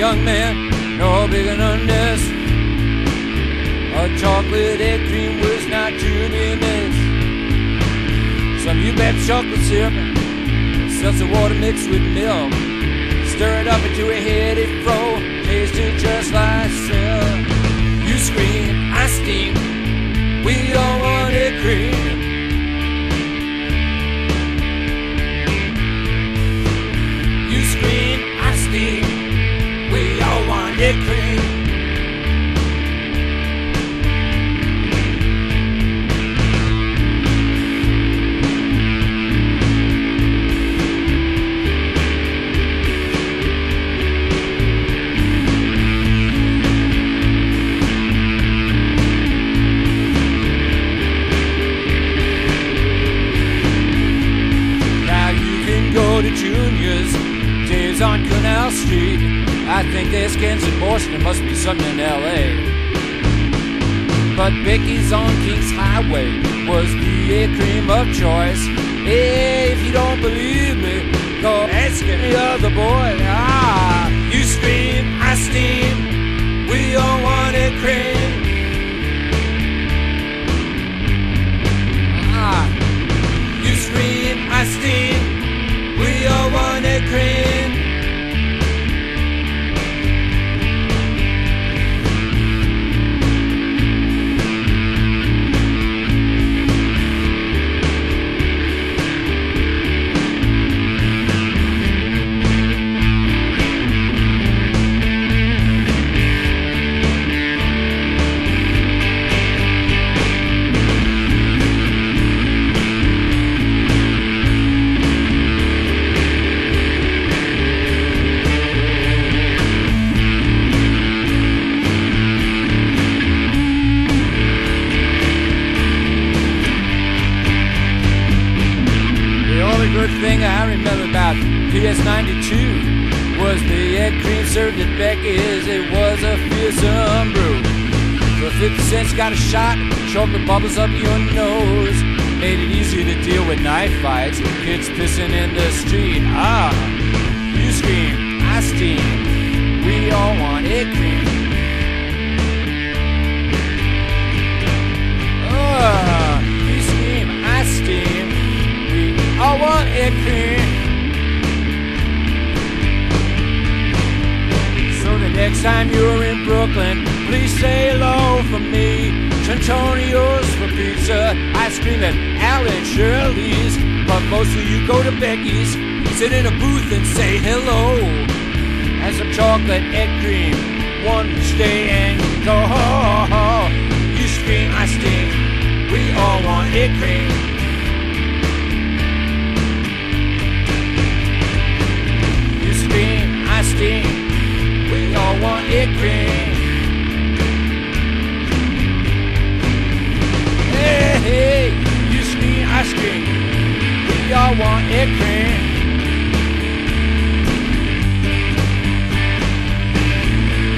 young man, no bigger than this. A chocolate egg cream was not too near miss. Some U Bet's chocolate syrup, seltzer water mixed with milk. Stir it up into a heady fro, tasting just like syrup. You scream, I steam, we don't want egg cream. You scream, I steam, we all want egg cream. Dave's on Canal Street. I think there's Ken's in Boston. There must be something in L.A. But Becky's on King's Highway was the egg cream of choice. Hey, if you don't believe me, go ask any other boy. Ah, you scream, I steam, we all want egg cream. Ah, you scream, I steam, we all want egg cream. PS92 was the egg cream served at Becky's. It was a fearsome brew. For 50 cents, got a shot, chocolate bubbles up your nose. Made it easy to deal with knife fights, kids pissing in the street. Ah, you scream, I steam, we all want egg cream. Ah, you scream, I steam, we all want egg cream. Next time you're in Brooklyn, please say hello for me. Totonno's for pizza, ice cream at Al and Shirley's. But mostly you go to Becky's, sit in a booth and say hello. And some chocolate egg cream, one stay and go. You scream, I steam, we all want egg cream. You scream, I steam, we all want egg cream. Hey, hey, you scream, I scream, we all want egg cream.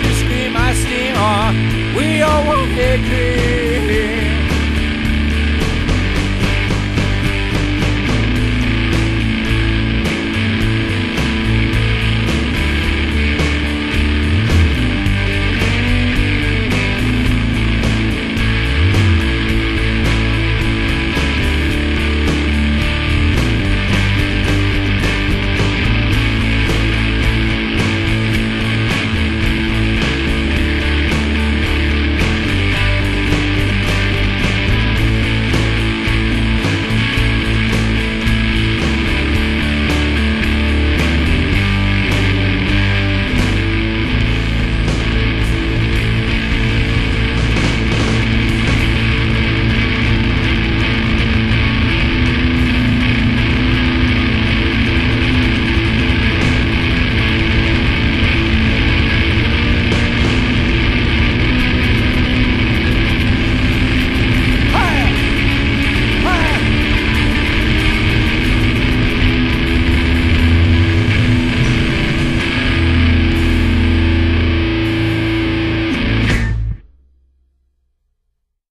You scream, I scream, we all want egg cream.